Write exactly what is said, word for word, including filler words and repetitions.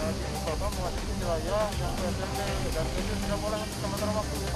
Jadi bapak mewakili wilayah yang berada di dalam itu tidak boleh sementara waktu.